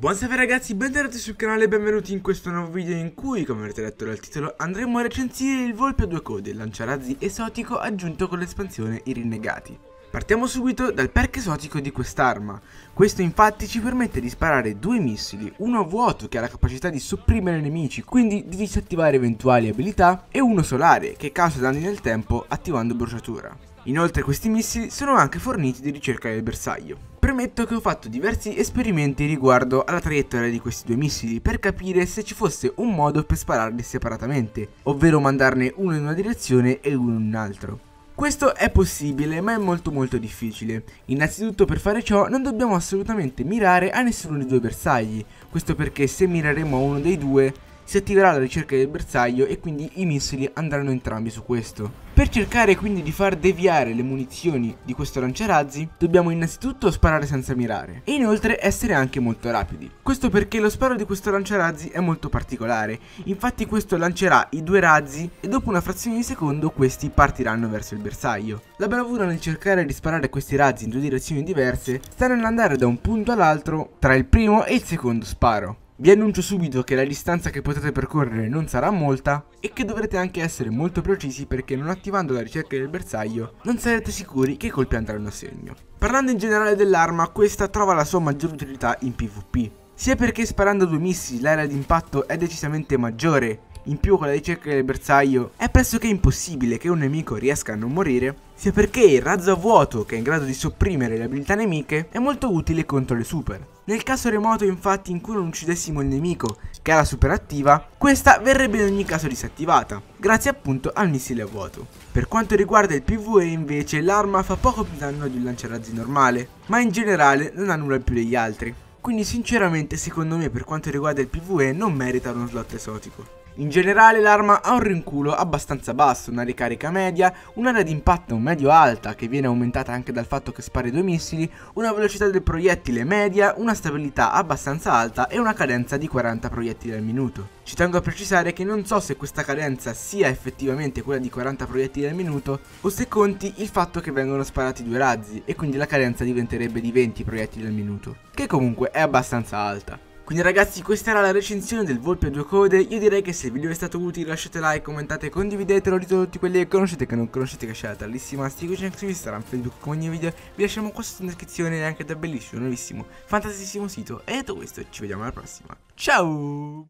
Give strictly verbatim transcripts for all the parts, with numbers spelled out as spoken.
Buonasera ragazzi, bentornati sul canale e benvenuti in questo nuovo video in cui, come avete letto dal titolo, andremo a recensire il Volpe a Due Code, lanciarazzi esotico aggiunto con l'espansione I Rinnegati. Partiamo subito dal perk esotico di quest'arma. Questo infatti ci permette di sparare due missili, uno a vuoto che ha la capacità di sopprimere i nemici, quindi di disattivare eventuali abilità, e uno solare che causa danni nel tempo attivando bruciatura. Inoltre questi missili sono anche forniti di ricerca del bersaglio. Premetto che ho fatto diversi esperimenti riguardo alla traiettoria di questi due missili per capire se ci fosse un modo per spararli separatamente, ovvero mandarne uno in una direzione e uno in un'altra. Questo è possibile, ma è molto molto difficile. Innanzitutto, per fare ciò non dobbiamo assolutamente mirare a nessuno dei due bersagli, questo perché se mireremo a uno dei due si attiverà la ricerca del bersaglio e quindi i missili andranno entrambi su questo. Per cercare quindi di far deviare le munizioni di questo lanciarazzi, dobbiamo innanzitutto sparare senza mirare e inoltre essere anche molto rapidi. Questo perché lo sparo di questo lanciarazzi è molto particolare, infatti questo lancerà i due razzi e dopo una frazione di secondo questi partiranno verso il bersaglio. La bravura nel cercare di sparare questi razzi in due direzioni diverse sta nell'andare da un punto all'altro tra il primo e il secondo sparo. Vi annuncio subito che la distanza che potete percorrere non sarà molta e che dovrete anche essere molto precisi, perché non attivando la ricerca del bersaglio non sarete sicuri che i colpi andranno a segno. Parlando in generale dell'arma, questa trova la sua maggior utilità in PvP, sia perché sparando due missili l'area di impatto è decisamente maggiore, in più con la ricerca del bersaglio è pressoché impossibile che un nemico riesca a non morire, sia perché il razzo a vuoto, che è in grado di sopprimere le abilità nemiche, è molto utile contro le super. Nel caso remoto infatti in cui non uccidessimo il nemico che ha la super attiva, questa verrebbe in ogni caso disattivata, grazie appunto al missile a vuoto. Per quanto riguarda il PvE invece, l'arma fa poco più danno di un lanciarazzi normale, ma in generale non ha nulla in più degli altri. Quindi sinceramente secondo me, per quanto riguarda il PvE, non merita uno slot esotico. In generale l'arma ha un rinculo abbastanza basso, una ricarica media, un'area di impatto medio-alta che viene aumentata anche dal fatto che spari due missili, una velocità del proiettile media, una stabilità abbastanza alta e una cadenza di quaranta proiettili al minuto. Ci tengo a precisare che non so se questa cadenza sia effettivamente quella di quaranta proiettili al minuto o se conti il fatto che vengono sparati due razzi e quindi la cadenza diventerebbe di venti proiettili al minuto, che comunque è abbastanza alta. Quindi ragazzi, questa era la recensione del Volpe a Due Code. Io direi che se il video vi è stato utile lasciate like, commentate, condividetelo, dite tutti quelli che conoscete, che non conoscete, che c'è la tallissima seguiteci anche su Instagram, Facebook, con ogni video. Vi lasciamo qua sotto in descrizione e anche da bellissimo, nuovissimo, fantasissimo sito. E detto questo ci vediamo alla prossima. Ciao!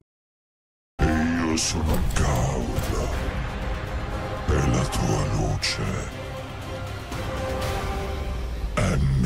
Io sono cauta per la tua luce. And